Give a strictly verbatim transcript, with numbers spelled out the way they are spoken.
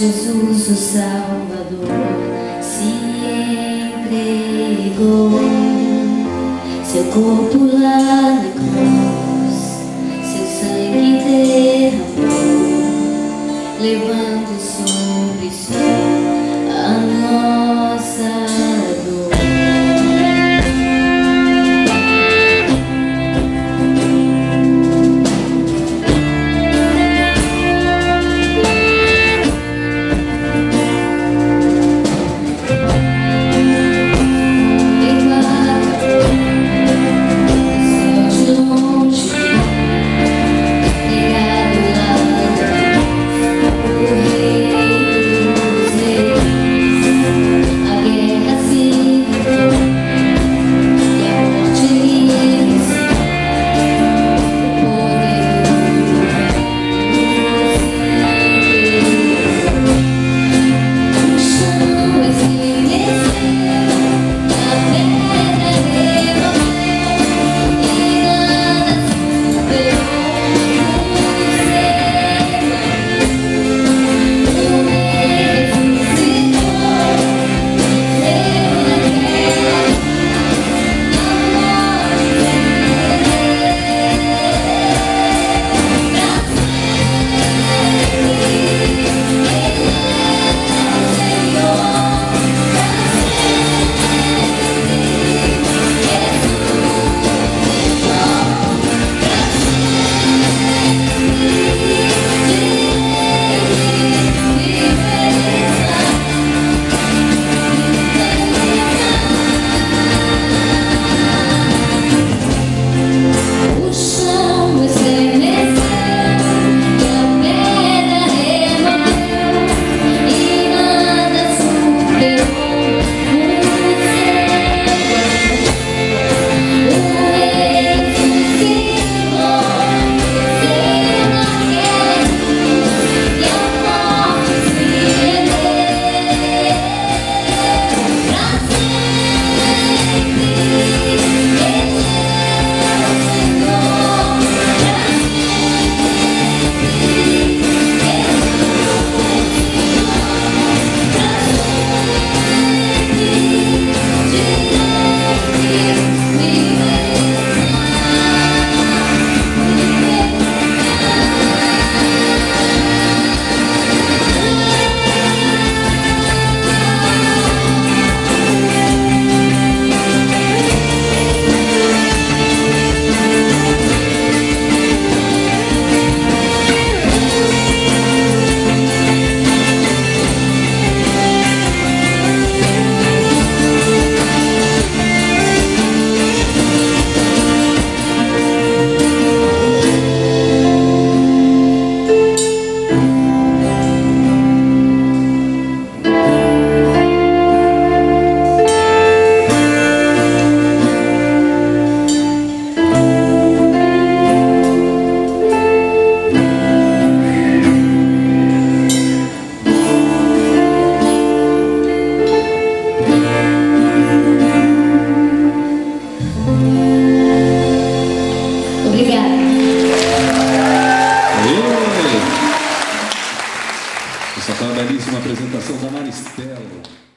Jesus, o Salvador, se entregou. Seu corpo lá na cruz, seu sangue derramou, levando sobre si a nossa. Essa foi uma belíssima apresentação da Maristela.